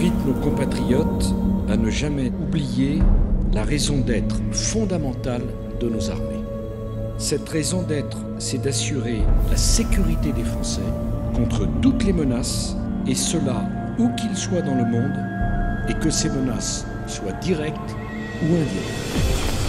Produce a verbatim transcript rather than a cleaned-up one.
invite nos compatriotes à ne jamais oublier la raison d'être fondamentale de nos armées. Cette raison d'être, c'est d'assurer la sécurité des Français contre toutes les menaces, et cela où qu'ils soient dans le monde, et que ces menaces soient directes ou indirectes.